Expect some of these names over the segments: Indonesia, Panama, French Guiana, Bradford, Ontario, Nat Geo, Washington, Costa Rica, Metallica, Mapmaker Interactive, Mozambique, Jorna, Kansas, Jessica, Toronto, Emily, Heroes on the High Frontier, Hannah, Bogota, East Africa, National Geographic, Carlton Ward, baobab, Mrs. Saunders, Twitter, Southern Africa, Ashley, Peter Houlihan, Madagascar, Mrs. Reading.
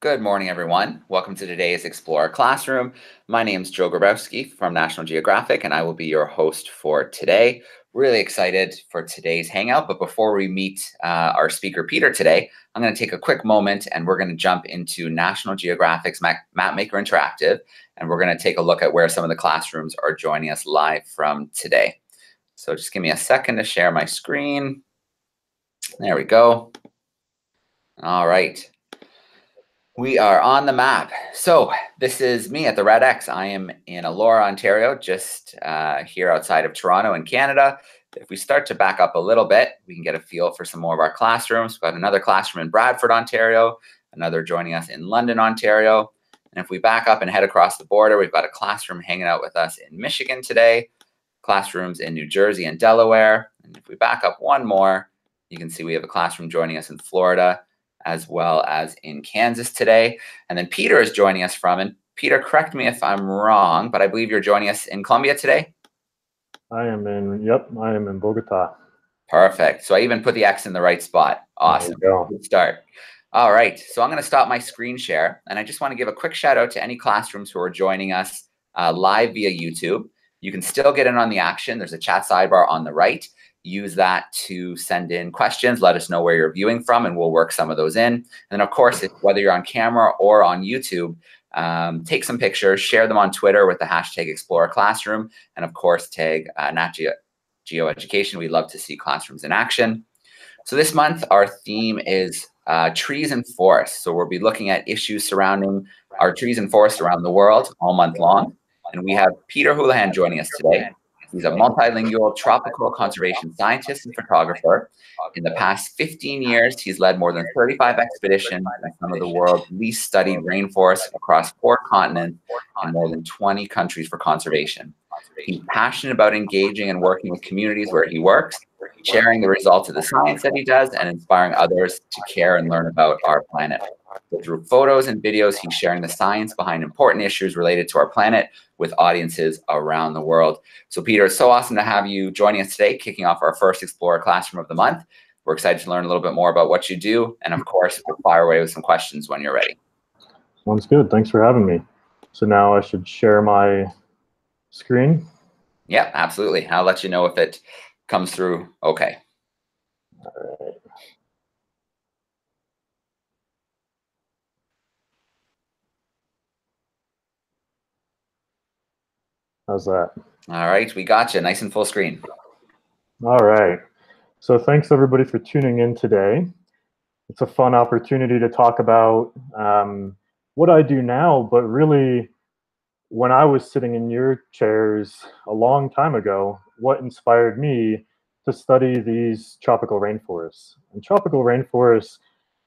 Good morning, everyone. Welcome to today's Explorer Classroom. My name is Joe Grabowski from National Geographic, and I will be your host for today. Really excited for today's hangout, but before we meet our speaker, Peter, today, I'm going to take a quick moment and we're going to jump into National Geographic's Mapmaker Interactive, and we're going to take a look at where some of the classrooms are joining us live from today. So just give me a second to share my screen. There we go. All right. We are on the map. So this is me at the Red X. I am in Elora, Ontario, just here outside of Toronto in Canada. If we start to back up a little bit, we can get a feel for some more of our classrooms. We've got another classroom in Bradford, Ontario, another joining us in London, Ontario. And if we back up and head across the border, we've got a classroom hanging out with us in Michigan today, classrooms in New Jersey and Delaware. And if we back up one more, you can see we have a classroom joining us in Florida, as well as in Kansas today. And then Peter is joining us from, and Peter, correct me if I'm wrong, but I believe you're joining us in Colombia today? I am in Bogota. Perfect. So I even put the X in the right spot. Awesome. Good start. All right. So I'm going to stop my screen share, and I just want to give a quick shout out to any classrooms who are joining us live via YouTube. You can still get in on the action. There's a chat sidebar on the right. Use that to send in questions. Let us know where you're viewing from, and we'll work some of those in. And then, of course, whether you're on camera or on YouTube, take some pictures, share them on Twitter with the hashtag Explorer Classroom, and, of course, tag Nat Geo Education. We love to see classrooms in action. So this month, our theme is trees and forests. So we'll be looking at issues surrounding our trees and forests around the world all month long. And we have Peter Houlihan joining us today. He's a multilingual tropical conservation scientist and photographer. In the past 15 years, he's led more than 35 expeditions in some of the world's least studied rainforests across 4 continents and more than 20 countries for conservation. He's passionate about engaging and working with communities where he works, sharing the results of the science that he does, and inspiring others to care and learn about our planet. So through photos and videos, he's sharing the science behind important issues related to our planet with audiences around the world. So Peter, it's so awesome to have you joining us today, kicking off our first Explorer Classroom of the month. We're excited to learn a little bit more about what you do, and of course, we'll fire away with some questions when you're ready. Sounds good. Thanks for having me. So now I should share my screen? Yeah, absolutely. I'll let you know if it comes through okay. All right. How's that? All right, we got you. Nice and full screen. All right. So thanks, everybody, for tuning in today. It's a fun opportunity to talk about what I do now, but really when I was sitting in your chairs a long time ago, what inspired me to study these tropical rainforests. And tropical rainforests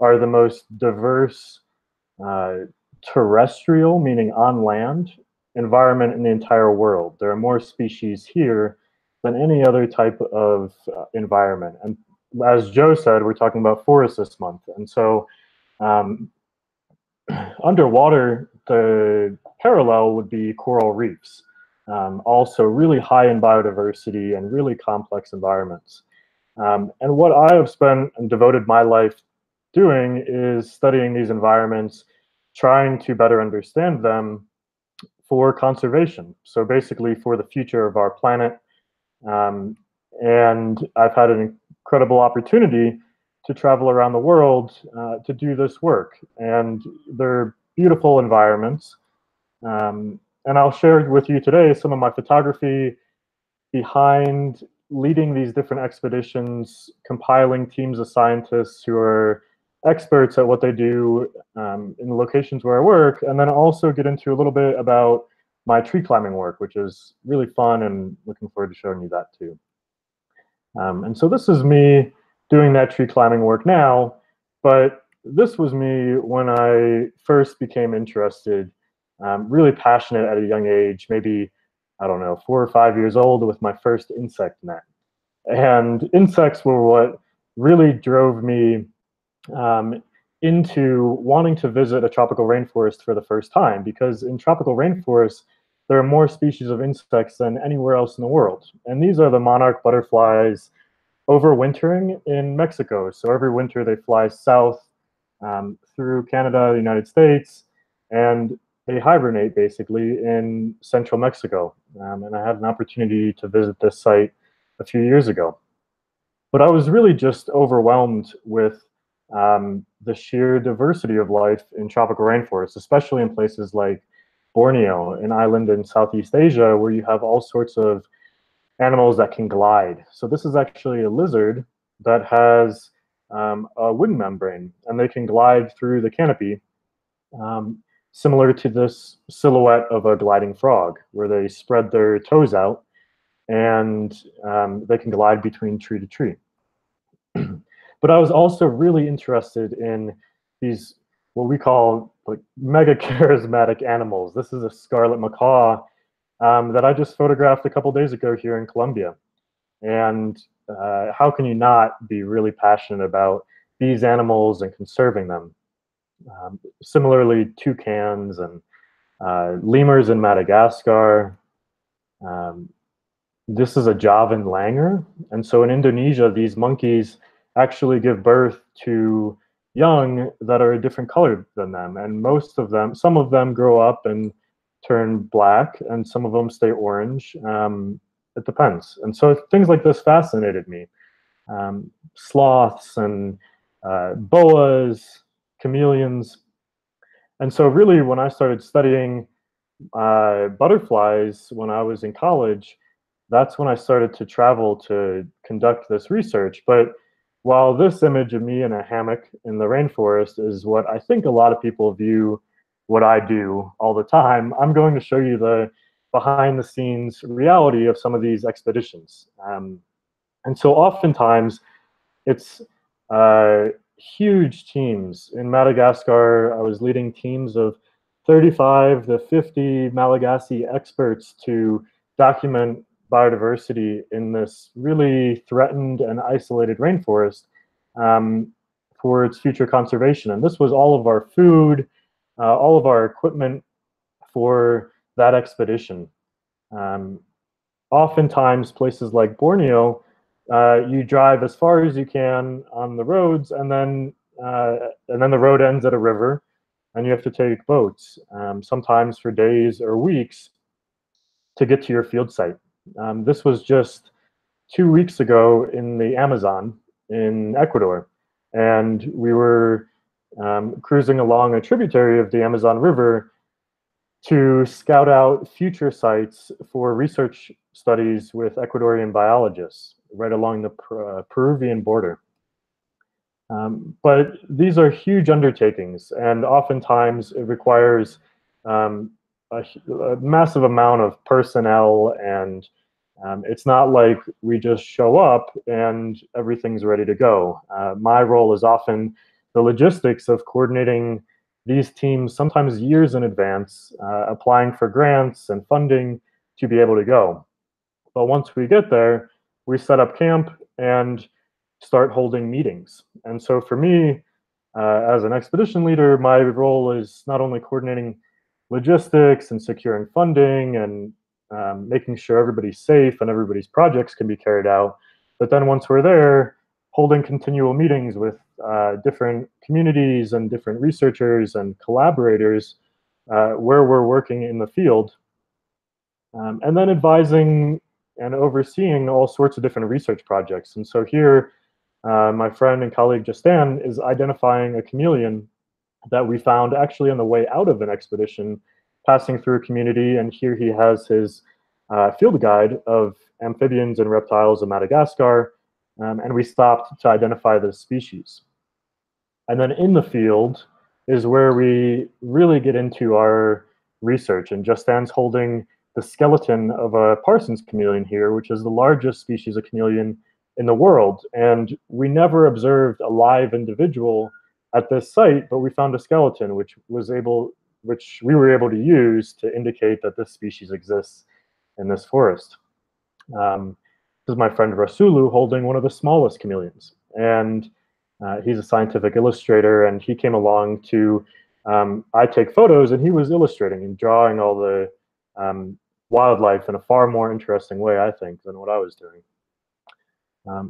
are the most diverse terrestrial, meaning on land, environment in the entire world. There are more species here than any other type of environment. And as Joe said, we're talking about forests this month. And so underwater, the parallel would be coral reefs, also really high in biodiversity and really complex environments. And what I have spent and devoted my life doing is studying these environments, trying to better understand them for conservation. So basically for the future of our planet. And I've had an incredible opportunity to travel around the world to do this work. And they're beautiful environments. And I'll share with you today some of my photography behind leading these different expeditions, compiling teams of scientists who are experts at what they do in the locations where I work, and then also get into a little bit about my tree climbing work, which is really fun, and looking forward to showing you that too. And so this is me doing that tree climbing work now, but this was me when I first became interested, really passionate at a young age, maybe, I don't know, 4 or 5 years old, with my first insect net. And insects were what really drove me into wanting to visit a tropical rainforest for the first time, because in tropical rainforests, there are more species of insects than anywhere else in the world. And these are the monarch butterflies overwintering in Mexico. So every winter they fly south through Canada, the United States, and they hibernate basically in central Mexico. And I had an opportunity to visit this site a few years ago. But I was really just overwhelmed with the sheer diversity of life in tropical rainforests, especially in places like Borneo, an island in Southeast Asia, where you have all sorts of animals that can glide. So this is actually a lizard that has a wooden membrane, and they can glide through the canopy, similar to this silhouette of a gliding frog, where they spread their toes out and they can glide between tree to tree. But I was also really interested in these, what we call like mega charismatic animals. This is a scarlet macaw that I just photographed a couple days ago here in Colombia. And how can you not be really passionate about these animals and conserving them? Similarly, toucans and lemurs in Madagascar. This is a Javan langur. And so in Indonesia, these monkeys actually give birth to young that are a different color than them. And most of them, some of them grow up and turn black, and some of them stay orange. It depends. And so things like this fascinated me. Sloths and boas, chameleons. And so really when I started studying butterflies when I was in college, that's when I started to travel to conduct this research. But while this image of me in a hammock in the rainforest is what I think a lot of people view what I do all the time, I'm going to show you the behind the scenes reality of some of these expeditions. And so oftentimes it's huge teams. In Madagascar, I was leading teams of 35 to 50 Malagasy experts to document biodiversity in this really threatened and isolated rainforest for its future conservation. And this was all of our food, all of our equipment for that expedition. Oftentimes, places like Borneo, you drive as far as you can on the roads, and then the road ends at a river, and you have to take boats, sometimes for days or weeks, to get to your field site. This was just 2 weeks ago in the Amazon in Ecuador, and we were cruising along a tributary of the Amazon River to scout out future sites for research studies with Ecuadorian biologists right along the Peruvian border. But these are huge undertakings, and oftentimes it requires a massive amount of personnel, and it's not like we just show up and everything's ready to go. My role is often the logistics of coordinating these teams, sometimes years in advance, applying for grants and funding to be able to go. But once we get there, we set up camp and start holding meetings. And so for me, as an expedition leader, my role is not only coordinating logistics and securing funding and making sure everybody's safe and everybody's projects can be carried out, but then once we're there, holding continual meetings with different communities and different researchers and collaborators where we're working in the field, and then advising and overseeing all sorts of different research projects. And so here, my friend and colleague Justin is identifying a chameleon that we found actually on the way out of an expedition, passing through a community, and here he has his field guide of amphibians and reptiles of Madagascar, and we stopped to identify this species. And then in the field is where we really get into our research, and Justin's holding the skeleton of a Parsons chameleon here, which is the largest species of chameleon in the world, and we never observed a live individual at this site, but we found a skeleton which we were able to use to indicate that this species exists in this forest. This is my friend Rasulu holding one of the smallest chameleons, and he's a scientific illustrator, and he came along to, I take photos, and he was illustrating and drawing all the wildlife in a far more interesting way, I think, than what I was doing.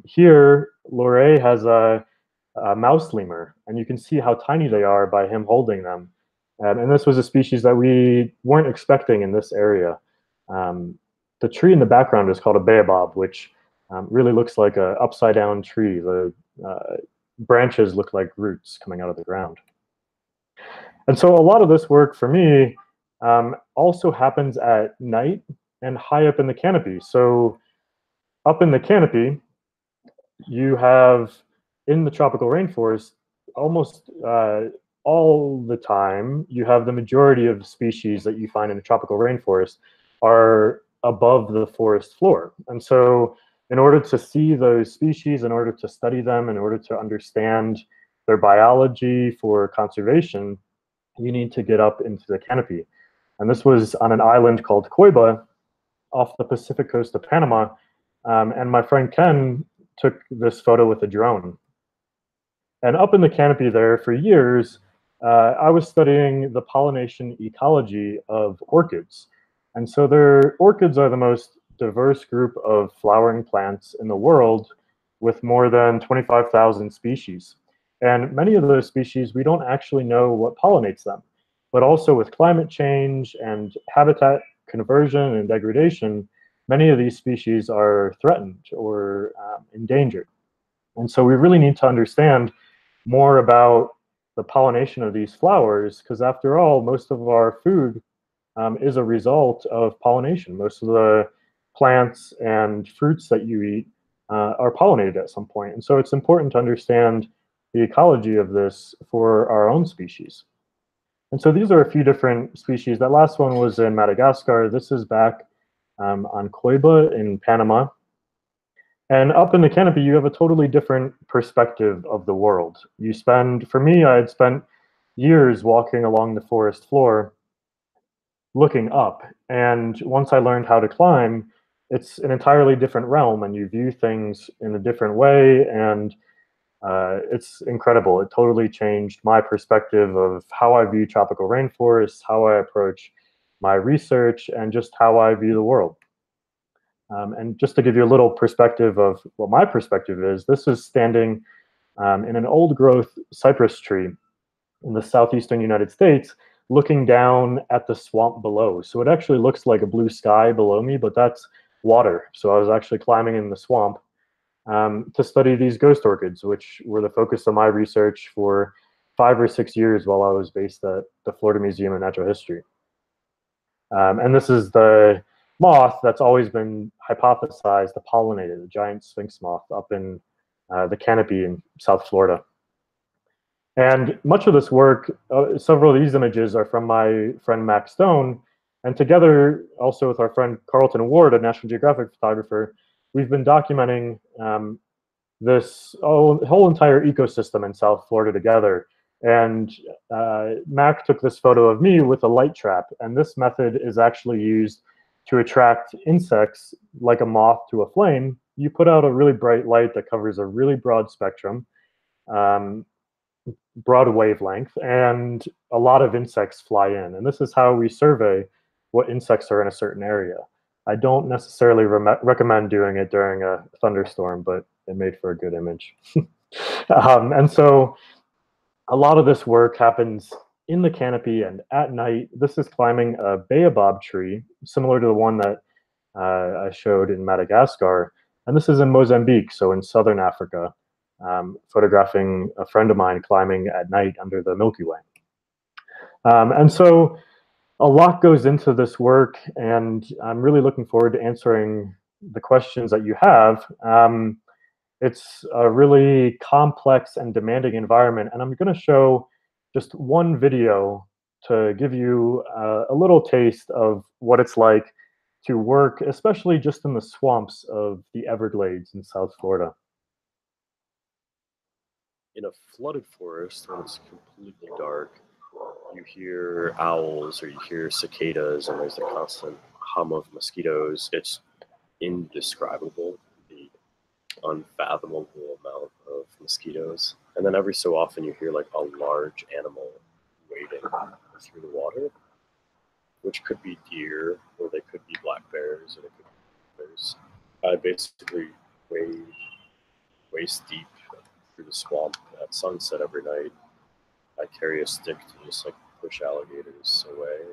Here, Lorraine has a a mouse lemur, and you can see how tiny they are by him holding them. And this was a species that we weren't expecting in this area. The tree in the background is called a baobab, which really looks like an upside down tree. The branches look like roots coming out of the ground. And so a lot of this work for me also happens at night and high up in the canopy. So up in the canopy, you have in the tropical rainforest almost all the time, you have the majority of species that you find in the tropical rainforest are above the forest floor. And so in order to see those species, in order to study them, in order to understand their biology for conservation, you need to get up into the canopy. And this was on an island called Coiba off the Pacific coast of Panama. And my friend Ken took this photo with a drone. And up in the canopy there for years, I was studying the pollination ecology of orchids. And so orchids are the most diverse group of flowering plants in the world, with more than 25,000 species. And many of those species, we don't actually know what pollinates them. But also with climate change and habitat conversion and degradation, many of these species are threatened or endangered. And so we really need to understand more about the pollination of these flowers, because after all, most of our food is a result of pollination. Most of the plants and fruits that you eat are pollinated at some point. And so it's important to understand the ecology of this for our own species. And so these are a few different species. That last one was in Madagascar. This is back on Coiba in Panama. And up in the canopy, you have a totally different perspective of the world. You spend, for me, I had spent years walking along the forest floor looking up. And once I learned how to climb, it's an entirely different realm, and you view things in a different way. And it's incredible. It totally changed my perspective of how I view tropical rainforests, how I approach my research, and just how I view the world. And just to give you a little perspective of what my perspective is, this is standing in an old growth cypress tree in the southeastern United States, looking down at the swamp below. So it actually looks like a blue sky below me, but that's water. So I was actually climbing in the swamp to study these ghost orchids, which were the focus of my research for 5 or 6 years while I was based at the Florida Museum of Natural History. And this is the moth that's always been hypothesized to pollinate, the giant sphinx moth up in the canopy in South Florida. And much of this work, several of these images are from my friend Mac Stone, and together also with our friend Carlton Ward, a National Geographic photographer, we've been documenting this whole entire ecosystem in South Florida together. And Mac took this photo of me with a light trap, and this method is actually used to attract insects like a moth to a flame. You put out a really bright light that covers a really broad spectrum, broad wavelength, and a lot of insects fly in. And this is how we survey what insects are in a certain area. I don't necessarily recommend doing it during a thunderstorm, but it made for a good image. And so a lot of this work happens in the canopy and at night. This is climbing a baobab tree, similar to the one that I showed in Madagascar. And this is in Mozambique, so in Southern Africa, photographing a friend of mine climbing at night under the Milky Way. And so a lot goes into this work, and I'm really looking forward to answering the questions that you have. It's a really complex and demanding environment, and I'm going to show just one video to give you a little taste of what it's like to work, especially just in the swamps of the Everglades in South Florida. In a flooded forest, when it's completely dark, you hear owls or you hear cicadas, and there's a constant hum of mosquitoes. It's indescribable, the unfathomable amount of mosquitoes. And then every so often you hear like a large animal wading through the water, which could be deer, or they could be black bears, or they could be bears. I basically wade waist deep through the swamp at sunset every night, I carry a stick to just like push alligators away. And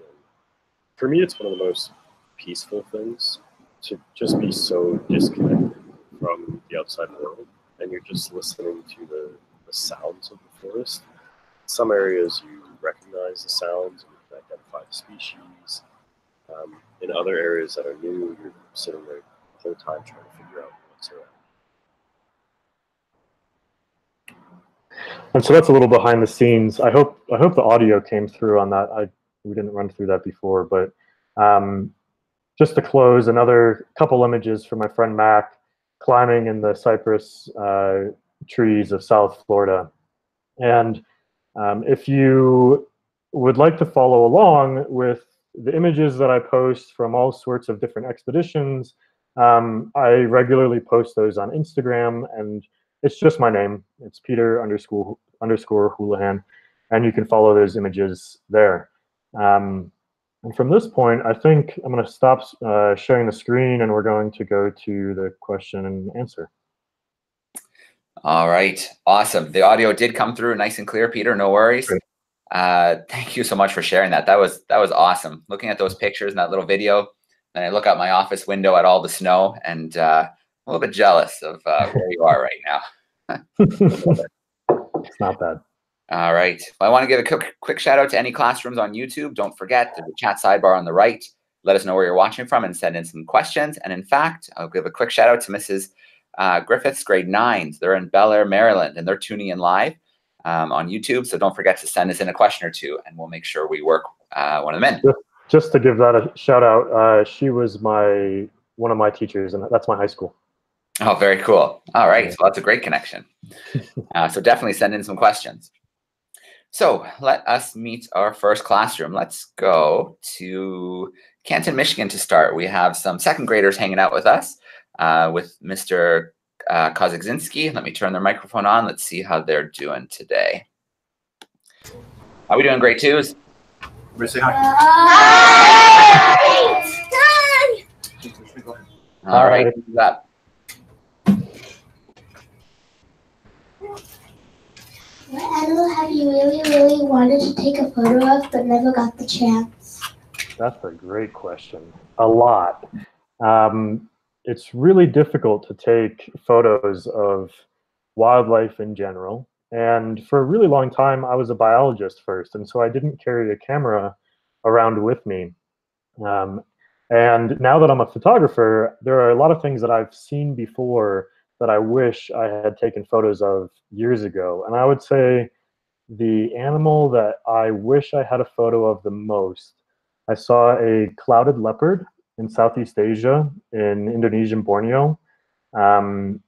for me, it's one of the most peaceful things to just be so disconnected from the outside world, and you're just listening to the sounds of the forest. Some areas you recognize the sounds and you can identify the species. In other areas that are new, you're sitting there the whole time trying to figure out what's around. And so that's a little behind the scenes. I hope the audio came through on that. We didn't run through that before, but just to close, another couple images from my friend Mac climbing in the cypress trees of South Florida. And if you would like to follow along with the images that I post from all sorts of different expeditions, I regularly post those on Instagram, and it's just my name. It's Peter__Houlihan, and you can follow those images there. And from this point, I think I'm going to stop sharing the screen, and we're going to go to the question and answer. All right. Awesome. The audio did come through nice and clear, Peter. No worries. Thank you so much for sharing that. That was awesome. Looking at those pictures and that little video, and I look out my office window at all the snow, and I'm a little bit jealous of where you are right now. It's not bad. All right. Well, I want to give a quick shout out to any classrooms on YouTube. Don't forget, there's a chat sidebar on the right. Let us know where you're watching from and send in some questions. And in fact, I'll give a quick shout out to Mrs. Griffith's grade 9s. They're in Bel Air, Maryland, and they're tuning in live on YouTube. So don't forget to send us in a question or two, and we'll make sure we work one of them in. Just to give that a shout out, she was one of my teachers, and that's my high school. Oh, very cool. All right. So that's a great connection. So definitely send in some questions. So let us meet our first classroom. Let's go to Canton, Michigan to start. We have some second graders hanging out with us with Mr. Kozigzinski. Let me turn their microphone on. Let's see how they're doing today. Are we doing grade twos? Everybody say hi. Hi. All right. What animal have you really, really wanted to take a photo of but never got the chance? That's a great question. A lot. It's really difficult to take photos of wildlife in general. And for a really long time, I was a biologist first, and so I didn't carry a camera around with me. And now that I'm a photographer, there are a lot of things that I've seen before that I wish I had taken photos of years ago. And I would say the animal that I wish I had a photo of the most, I saw a clouded leopard in Southeast Asia, in Indonesian Borneo. And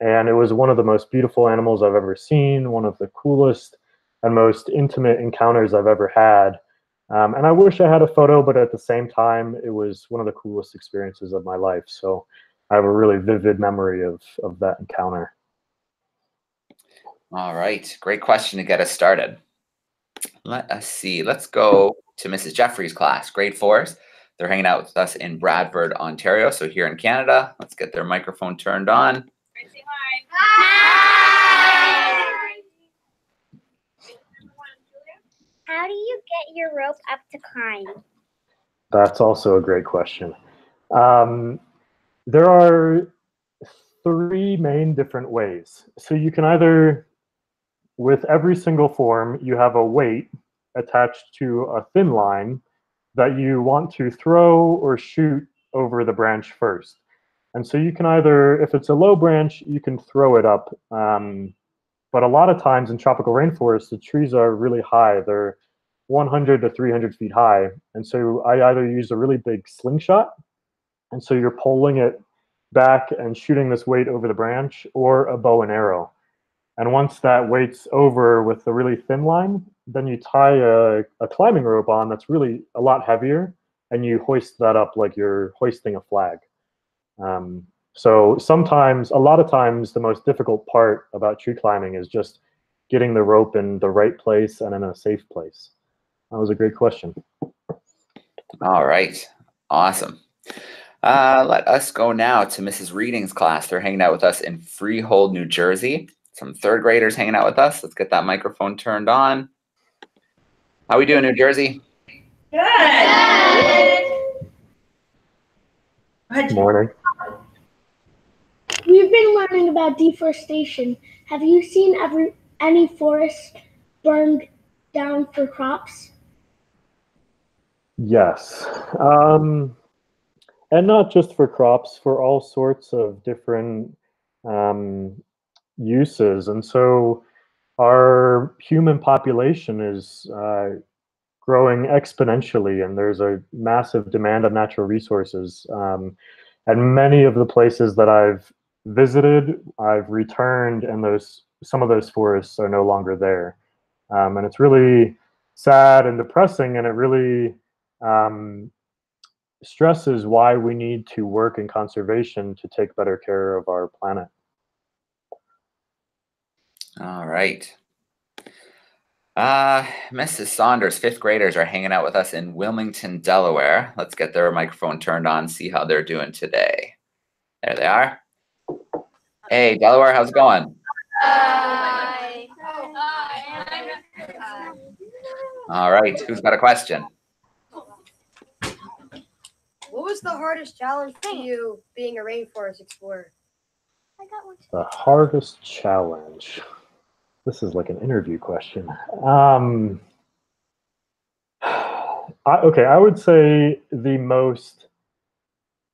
it was one of the most beautiful animals I've ever seen, one of the coolest and most intimate encounters I've ever had. And I wish I had a photo, but at the same time, it was one of the coolest experiences of my life. So I have a really vivid memory of that encounter. All right. Great question to get us started. Let us see. Let's go to Mrs. Jeffrey's class, grade 4s. They're hanging out with us in Bradford, Ontario, so here in Canada. Let's get their microphone turned on. Say hi. Hi. How do you get your rope up to climb? That's also a great question. There are three main different ways. So you can either, with every single form, you have a weight attached to a thin line that you want to throw or shoot over the branch first. And so you can either, if it's a low branch, you can throw it up. But a lot of times in tropical rainforests, the trees are really high. They're 100 to 300 feet high. And so I either use a really big slingshot, and so you're pulling it back and shooting this weight over the branch, or a bow and arrow. And once that weight's over with the really thin line, then you tie a climbing rope on that's really a lot heavier, and you hoist that up like you're hoisting a flag. So sometimes, a lot of times, the most difficult part about tree climbing is just getting the rope in the right place and in a safe place. That was a great question. All right. Awesome. Let us go now to Mrs. Reading's class. They're hanging out with us in Freehold, New Jersey. some third graders hanging out with us. Let's get that microphone turned on. How we doing, New Jersey? Good. Good morning. We've been learning about deforestation. Have you seen any forests burned down for crops? Yes. And not just for crops, for all sorts of different uses. And so our human population is growing exponentially, and there's a massive demand of natural resources. And many of the places that I've visited, I've returned, and some of those forests are no longer there. And it's really sad and depressing, and it really stresses why we need to work in conservation to take better care of our planet. All right. Mrs. Saunders, fifth graders are hanging out with us in Wilmington, Delaware. Let's get their microphone turned on, see how they're doing today. There they are. Hey, Delaware, how's it going? Hi. Hi. All right, who's got a question? What was the hardest challenge for you being a rainforest explorer? I got one. The hardest challenge. This is like an interview question. I would say the most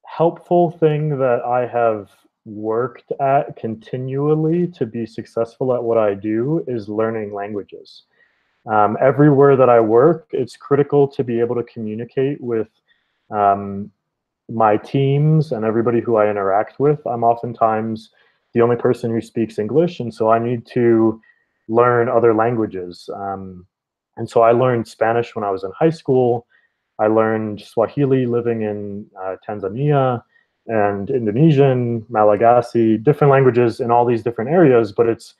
helpful thing that I have worked at continually to be successful at what I do is learning languages. Everywhere that I work, it's critical to be able to communicate with my teams and everybody who I interact with. I'm oftentimes the only person who speaks English, and so I need to learn other languages. And so I learned Spanish when I was in high school. I learned Swahili living in Tanzania, and Indonesian, Malagasy, different languages in all these different areas, but it's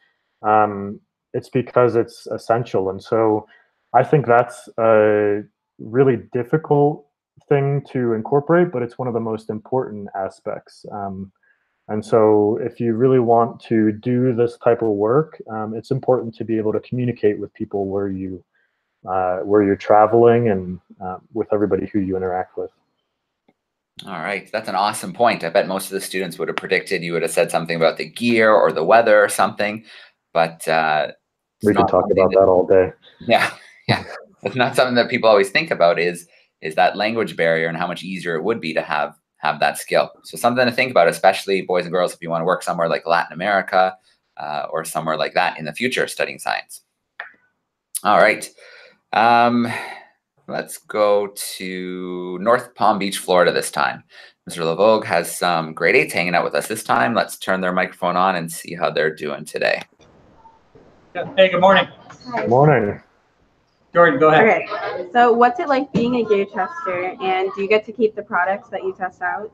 because it's essential. And so I think that's a really difficult thing to incorporate, but it's one of the most important aspects. And so if you really want to do this type of work, it's important to be able to communicate with people where you're traveling and with everybody who you interact with. All right, that's an awesome point. I bet most of the students would have predicted you would have said something about the gear or the weather or something, but we could talk about that all day. Yeah, yeah. It's not something that people always think about is that language barrier and how much easier it would be to have that skill. So something to think about, especially boys and girls, if you want to work somewhere like Latin America or somewhere like that in the future studying science. All right. Let's go to North Palm Beach, Florida this time. Mr. Lavogue has some grade 8s hanging out with us this time. Let's turn their microphone on and see how they're doing today. Hey, good morning. Good morning. Jordan, go ahead. Okay. So what's it like being a gear tester, and do you get to keep the products that you test out?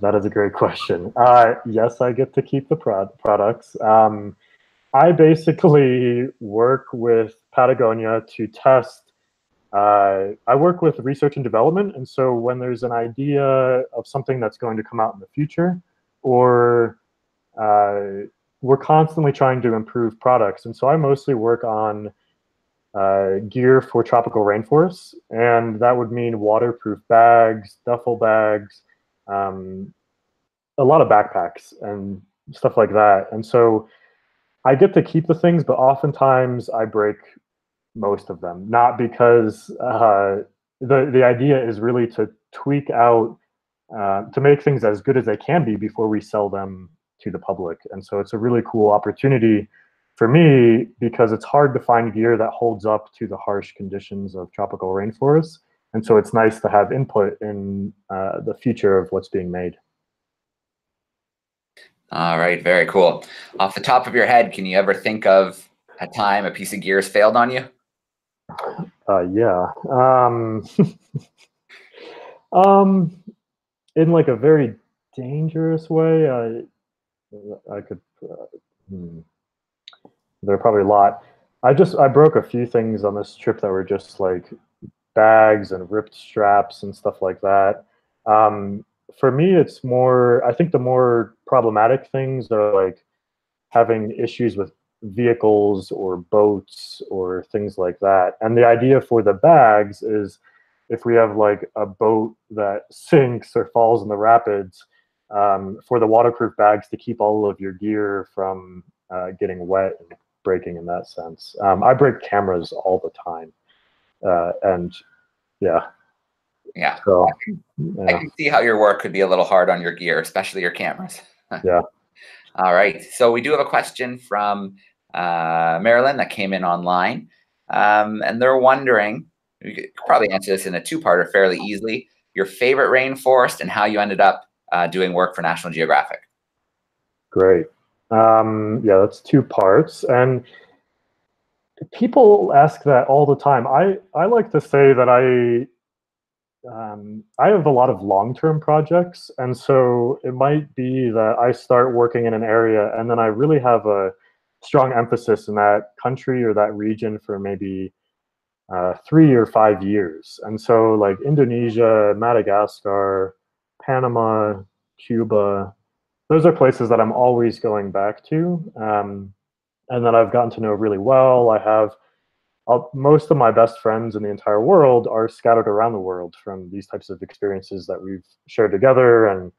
That is a great question. Yes, I get to keep the products. I basically work with Patagonia to test. I work with research and development, and so when there's an idea of something that's going to come out in the future, or we're constantly trying to improve products, and so I mostly work on gear for tropical rainforests, and that would mean waterproof bags, duffel bags, a lot of backpacks and stuff like that. And so I get to keep the things, but oftentimes I break most of them, not because the idea is really to tweak out, to make things as good as they can be before we sell them to the public. And so it's a really cool opportunity for me because it's hard to find gear that holds up to the harsh conditions of tropical rainforests. And so it's nice to have input in the future of what's being made. All right, very cool. Off the top of your head, can you ever think of a time a piece of gear has failed on you? Yeah. In like a very dangerous way, I could. There are probably a lot. I broke a few things on this trip that were just like bags and ripped straps and stuff like that. For me, it's more, I think the more problematic things are like having issues with vehicles or boats or things like that. And the idea for the bags is if we have like a boat that sinks or falls in the rapids, for the waterproof bags to keep all of your gear from getting wet and breaking in that sense. I break cameras all the time. And yeah. Yeah. So, I can see how your work could be a little hard on your gear, especially your cameras. Yeah. All right. So we do have a question from Marilyn that came in online. And they're wondering, you could probably answer this in a two-parter fairly easily, your favorite rainforest and how you ended up doing work for National Geographic. Great. Yeah, that's two parts. And people ask that all the time. I like to say that I have a lot of long-term projects, and so it might be that I start working in an area and then I really have a strong emphasis in that country or that region for maybe 3 or 5 years. And so like Indonesia, Madagascar, Panama, Cuba, those are places that I'm always going back to and that I've gotten to know really well. I have most of my best friends in the entire world are scattered around the world from these types of experiences that we've shared together.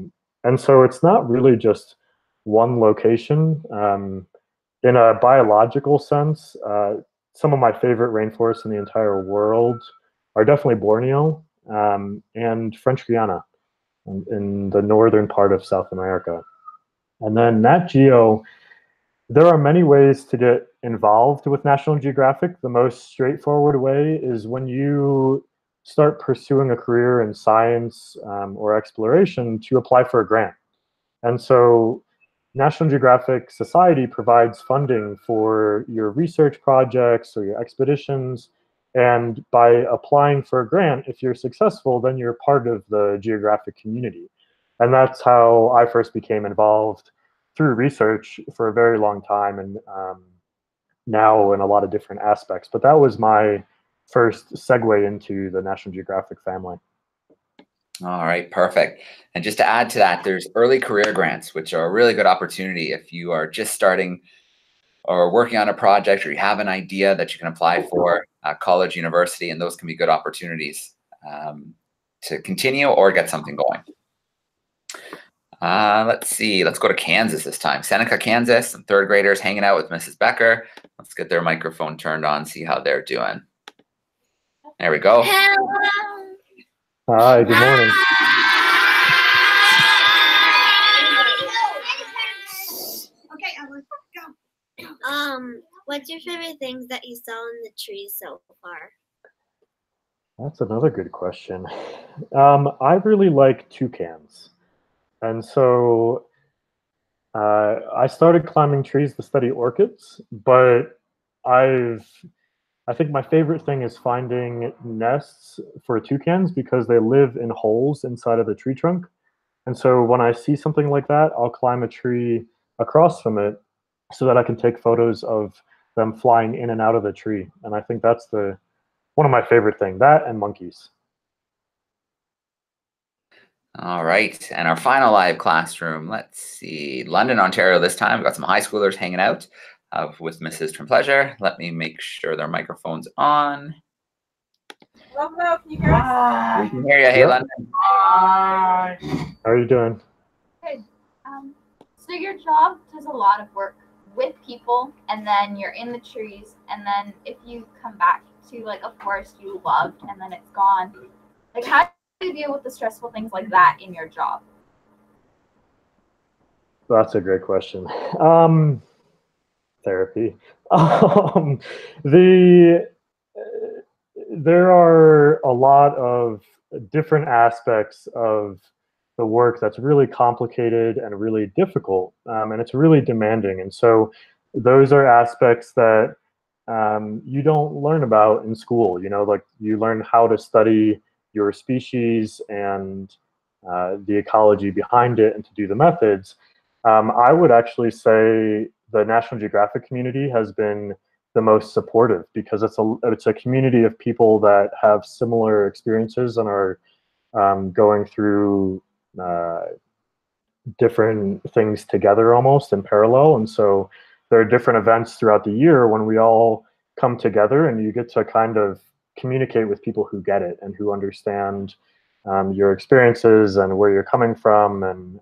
And so it's not really just one location. In a biological sense, some of my favorite rainforests in the entire world are definitely Borneo and French Guiana in the northern part of South America. And then Nat Geo, there are many ways to get involved with National Geographic. The most straightforward way is when you start pursuing a career in science or exploration to apply for a grant. And so National Geographic Society provides funding for your research projects or your expeditions. And by applying for a grant, if you're successful, then you're part of the geographic community. And that's how I first became involved through research for a very long time, and now in a lot of different aspects. But that was my first segue into the National Geographic family. All right, perfect. And just to add to that, there's early career grants, which are a really good opportunity if you are just starting or working on a project or you have an idea that you can apply for college, university, and those can be good opportunities to continue or get something going. Let's see. Let's go to Kansas this time. Seneca, Kansas. Some third graders hanging out with Mrs. Becker. Let's get their microphone turned on, see how they're doing. There we go. Hello. Hi, good morning. Okay, I'm gonna go. What's your favorite things that you saw in the trees so far? That's another good question. I really like toucans. And so I started climbing trees to study orchids, but I think my favorite thing is finding nests for toucans because they live in holes inside of the tree trunk. And so when I see something like that, I'll climb a tree across from it so that I can take photos of them flying in and out of the tree. And I think that's one of my favorite things, that and monkeys. All right, and our final live classroom, let's see, London, Ontario this time. We've got some high schoolers hanging out with Mrs. Trempleasure. Let me make sure their microphone's on. Hello, can you hear us? Hi. We can hear you. Hey, London. Hi. How are you doing? Good. So your job does a lot of work with people, and then you're in the trees, and then if you come back to like a forest you loved, and then it's gone, like how do you deal with the stressful things like that in your job? That's a great question. Therapy. There are a lot of different aspects of the work that's really complicated and really difficult, and it's really demanding. And so those are aspects that you don't learn about in school. You know, like you learn how to study your species and the ecology behind it and to do the methods. I would actually say the National Geographic community has been the most supportive because it's a community of people that have similar experiences and are going through different things together almost in parallel. And so there are different events throughout the year when we all come together and you get to kind of communicate with people who get it and who understand your experiences and where you're coming from. And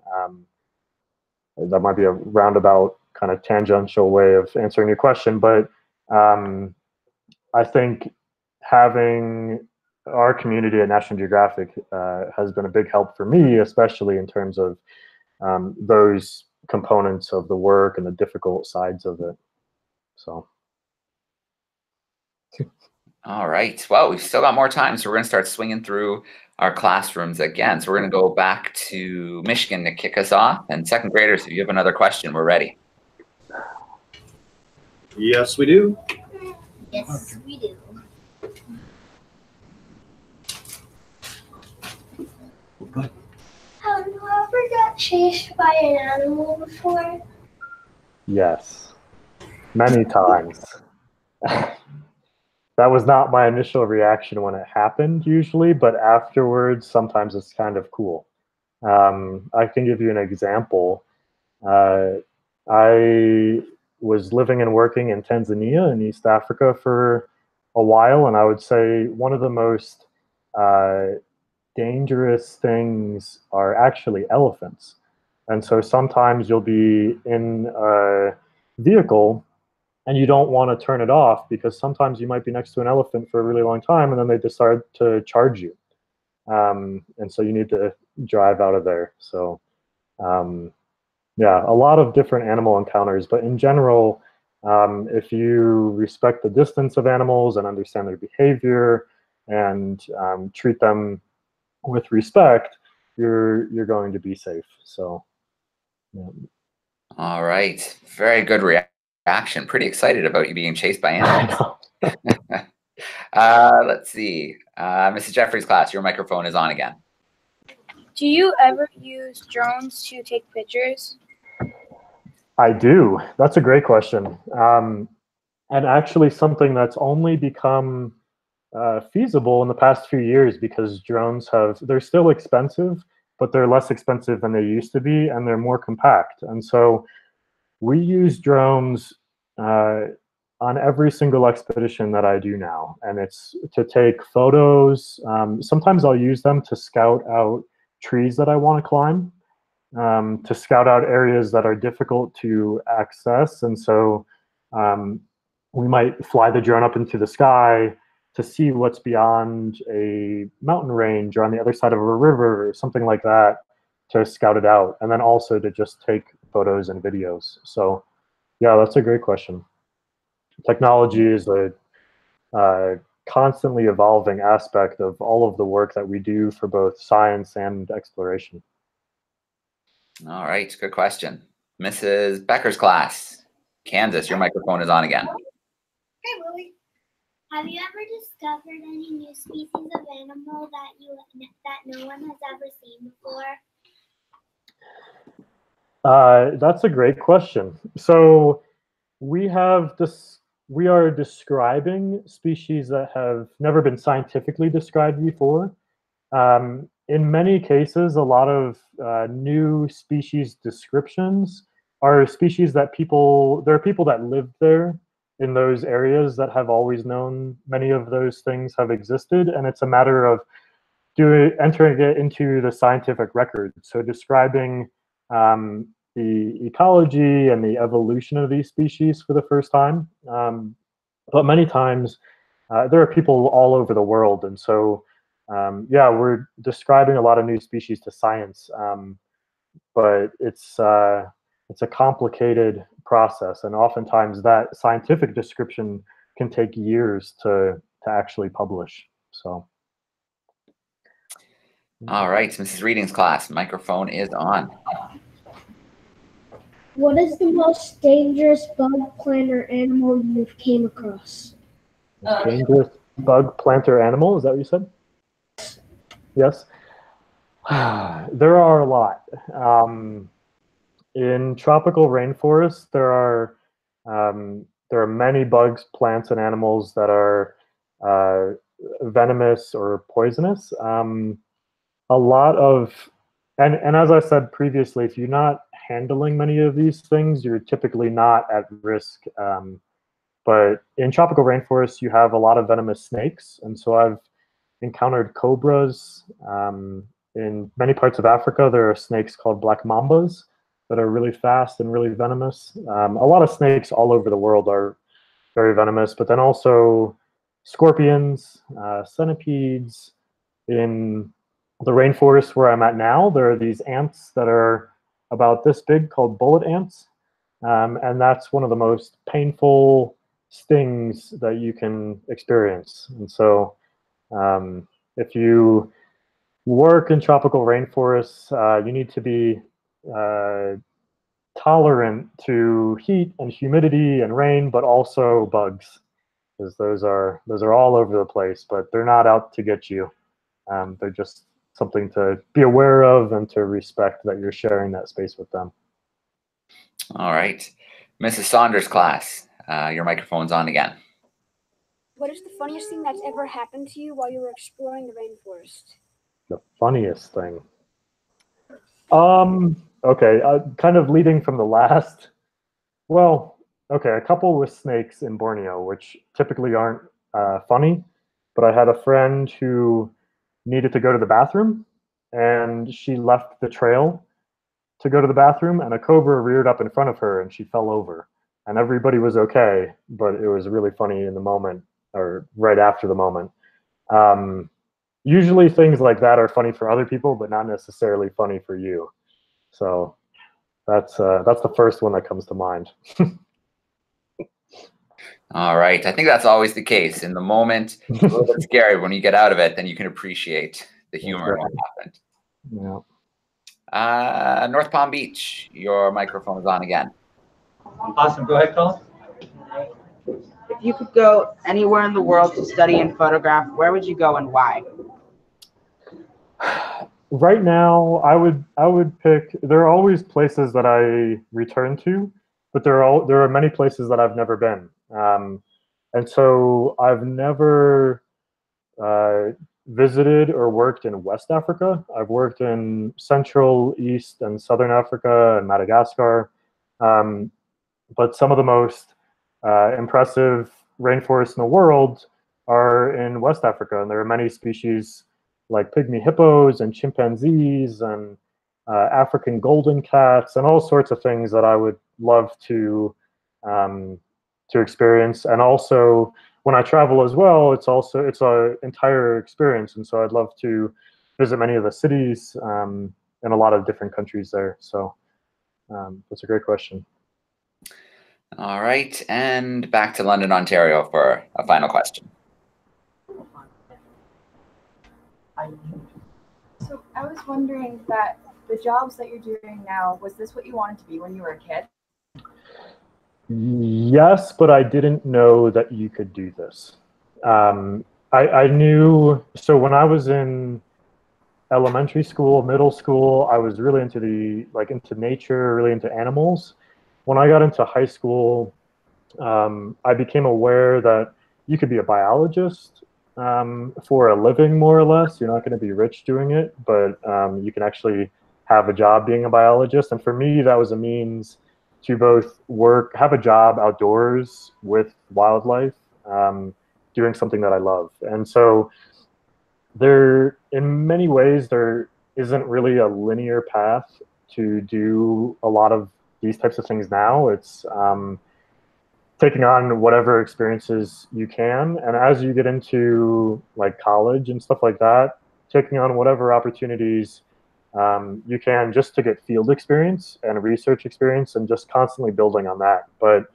that might be a roundabout kind of tangential way of answering your question, but I think having our community at National Geographic has been a big help for me, especially in terms of those components of the work and the difficult sides of it. So. All right. Well, we've still got more time, so we're going to start swinging through our classrooms again. So we're going to go back to Michigan to kick us off. And second graders, if you have another question, we're ready. Yes, we do. Yes, we do. Have you ever got chased by an animal before? Yes, many times. That was not my initial reaction when it happened usually, but afterwards, sometimes it's kind of cool. I can give you an example. I was living and working in Tanzania in East Africa for a while, and I would say one of the most dangerous things are actually elephants. And so sometimes you'll be in a vehicle and you don't want to turn it off because sometimes you might be next to an elephant for a really long time and then they decide to charge you. And so you need to drive out of there. So yeah, a lot of different animal encounters, but in general, if you respect the distance of animals and understand their behavior and treat them with respect, you're going to be safe. So, yeah. All right, very good reaction. Pretty excited about you being chased by animals. Let's see, Mrs. Jeffrey's class, your microphone is on again. Do you ever use drones to take pictures? I do. That's a great question. And actually something that's only become feasible in the past few years because drones have, they're still expensive, but they're less expensive than they used to be and they're more compact. And so we use drones on every single expedition that I do now. And it's to take photos. Sometimes I'll use them to scout out trees that I want to climb, to scout out areas that are difficult to access. And so we might fly the drone up into the sky to see what's beyond a mountain range or on the other side of a river or something like that, to scout it out. And then also to just take photos and videos. So yeah, that's a great question. Technology is a constantly evolving aspect of all of the work that we do for both science and exploration. All right, good question. Mrs. Becker's class, Kansas, your microphone is on again. Hey, Lily. Have you ever discovered any new species of animal that no one has ever seen before? That's a great question. So we have this. We are describing species that have never been scientifically described before. In many cases, a lot of new species descriptions are species that people, there are people that live there in those areas that have always known many of those things have existed. And it's a matter of entering it into the scientific record. So describing the ecology and the evolution of these species for the first time. But many times there are people all over the world. And so, yeah, we're describing a lot of new species to science, but it's a complicated process. And oftentimes that scientific description can take years to actually publish, so. All right, Mrs. Reading's class, microphone is on. What is the most dangerous bug, plant, or animal you've came across? Dangerous bug, plant, or animal, is that what you said? Yes. There are a lot. In tropical rainforests, there are many bugs, plants, and animals that are venomous or poisonous. A lot of And as I said previously, if you're not handling many of these things, you're typically not at risk. But in tropical rainforests, you have a lot of venomous snakes. And so I've encountered cobras. In many parts of Africa, there are snakes called black mambas that are really fast and really venomous. A lot of snakes all over the world are very venomous, but then also scorpions, centipedes. In the rainforest where I'm at now, there are these ants that are about this big called bullet ants. And that's one of the most painful stings that you can experience. And so if you work in tropical rainforests, you need to be tolerant to heat and humidity and rain, but also bugs, because those are all over the place, but they're not out to get you. They're just something to be aware of and to respect that you're sharing that space with them. All right, Mrs. Saunders class, your microphone's on again. What is the funniest thing that's ever happened to you while you were exploring the rainforest? The funniest thing. Okay, kind of leading from the last. Well, okay, a couple with snakes in Borneo, which typically aren't funny, but I had a friend who needed to go to the bathroom, and she left the trail to go to the bathroom, and a cobra reared up in front of her, and she fell over. And everybody was okay, but it was really funny in the moment, or right after the moment. Usually things like that are funny for other people, but not necessarily funny for you. So that's the first one that comes to mind. All right. I think that's always the case. In the moment, it's a little bit scary. When you get out of it, then you can appreciate the humor and what happened. Yeah. North Palm Beach, your microphone is on again. Awesome. Go ahead, Colin. If you could go anywhere in the world to study and photograph, where would you go and why? Right now, I would pick. There are always places that I return to, but there are many places that I've never been. And so I've never visited or worked in West Africa. I've worked in Central, East, and Southern Africa and Madagascar. But some of the most impressive rainforests in the world are in West Africa, and there are many species like pygmy hippos and chimpanzees and African golden cats and all sorts of things that I would love to experience. And also when I travel as well, it's an entire experience. And so I'd love to visit many of the cities in a lot of different countries there. So that's a great question. All right. And back to London, Ontario for a final question. So I was wondering that the jobs that you're doing now, was this what you wanted to be when you were a kid? Yes, but I didn't know that you could do this. I knew, so when I was in elementary school, middle school, I was really into into nature, really into animals. When I got into high school, I became aware that you could be a biologist for a living, more or less. You're not going to be rich doing it, but you can actually have a job being a biologist. And for me, that was a means to both have a job outdoors with wildlife, doing something that I love. And so there, in many ways, there isn't really a linear path to do a lot of these types of things now. It's taking on whatever experiences you can. And as you get into like college and stuff like that, taking on whatever opportunities you can just to get field experience and research experience and just constantly building on that. But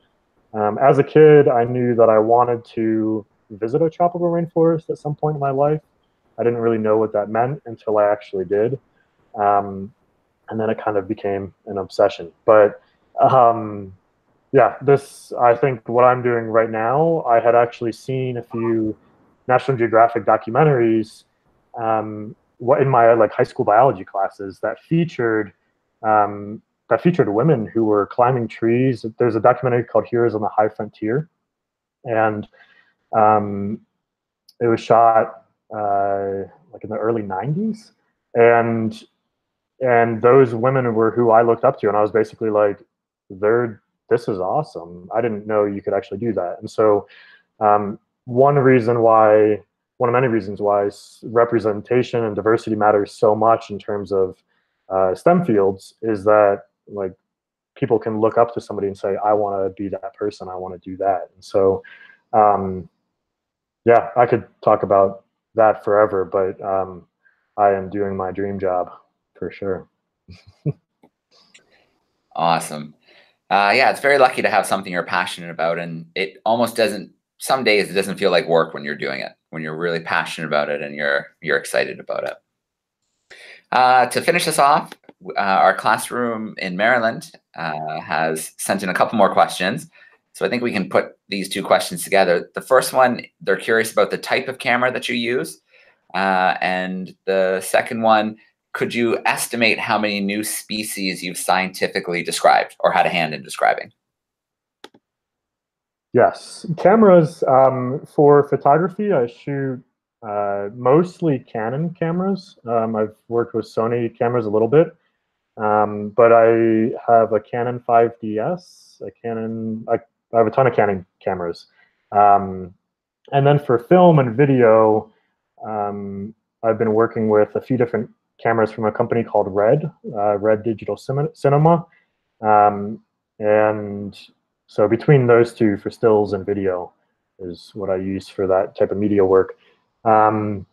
as a kid, I knew that I wanted to visit a tropical rainforest at some point in my life. I didn't really know what that meant until I actually did. And then it kind of became an obsession. But yeah, I think what I'm doing right now, I had actually seen a few National Geographic documentaries in my high school biology classes that featured women who were climbing trees. There's a documentary called Heroes on the High Frontier, and it was shot in the early 90s. And And those women were who I looked up to, and I was basically like, this is awesome. I didn't know you could actually do that. And so one of many reasons why representation and diversity matters so much in terms of STEM fields is that, like, people can look up to somebody and say, I want to be that person, I want to do that. And so, yeah, I could talk about that forever, but I am doing my dream job for sure. Awesome. Yeah, it's very lucky to have something you're passionate about, and it almost doesn't, some days it doesn't feel like work when you're doing it, when you're really passionate about it and you're excited about it. To finish this off, our classroom in Maryland has sent in a couple more questions. So I think we can put these two questions together. The first one, they're curious about the type of camera that you use. And the second one, could you estimate how many new species you've scientifically described or had a hand in describing? Yes, cameras for photography, I shoot mostly Canon cameras. I've worked with Sony cameras a little bit, but I have a Canon 5DS, I have a ton of Canon cameras. And then for film and video, I've been working with a few different cameras from a company called Red Digital Cinema. And so between those two, for stills and video, is what I use for that type of media work. The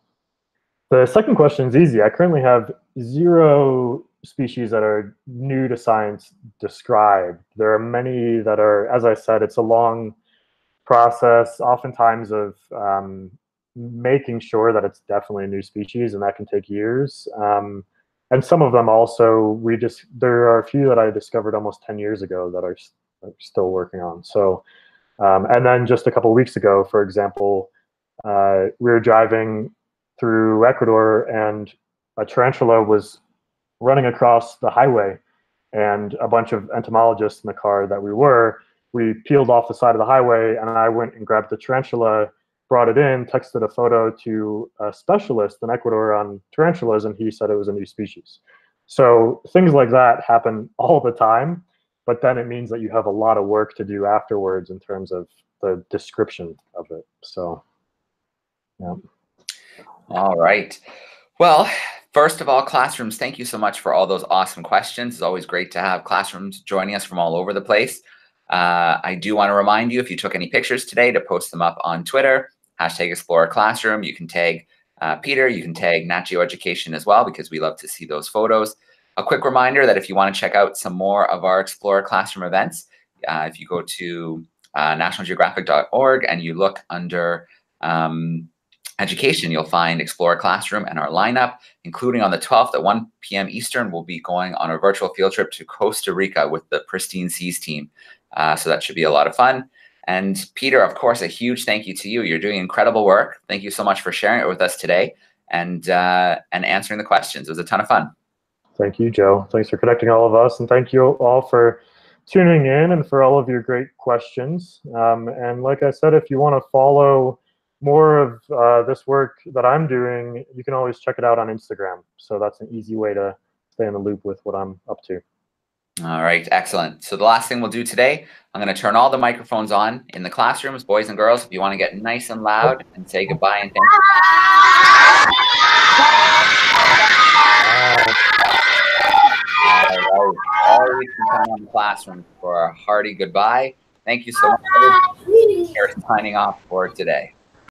second question is easy. I currently have 0 species that are new to science described. There are many that are, as I said, it's a long process, oftentimes of making sure that it's definitely a new species, and that can take years. And some of them also, there are a few that I discovered almost 10 years ago that are still working on. So, and then just a couple of weeks ago, for example, we were driving through Ecuador, and a tarantula was running across the highway, and a bunch of entomologists in the car that we peeled off the side of the highway, and I went and grabbed the tarantula, brought it in, texted a photo to a specialist in Ecuador on tarantulas, and he said it was a new species. So things like that happen all the time, but then it means that you have a lot of work to do afterwards in terms of the description of it. So. Yeah. All right. Well, first of all, classrooms, thank you so much for all those awesome questions. It's always great to have classrooms joining us from all over the place. I do want to remind you, if you took any pictures today, to post them up on Twitter, #ExplorerClassroom. You can tag Peter, you can tag Nat Geo Education as well, because we love to see those photos. A quick reminder that if you want to check out some more of our Explorer Classroom events, if you go to nationalgeographic.org and you look under education, you'll find Explorer Classroom and our lineup, including on the 12th at 1 p.m. Eastern, we'll be going on a virtual field trip to Costa Rica with the Pristine Seas team. So that should be a lot of fun. And Peter, of course, a huge thank you to you. You're doing incredible work. Thank you so much for sharing it with us today and answering the questions. It was a ton of fun. Thank you, Joe. Thanks for connecting all of us. And thank you all for tuning in and for all of your great questions. And like I said, if you want to follow more of this work that I'm doing, you can always check it out on Instagram. So that's an easy way to stay in the loop with what I'm up to. All right, excellent. So the last thing we'll do today, I'm going to turn all the microphones on in the classrooms, boys and girls, if you want to get nice and loud and say goodbye and thank you. All right, always turn on the classroom for a hearty goodbye. Thank you so much for signing off for today.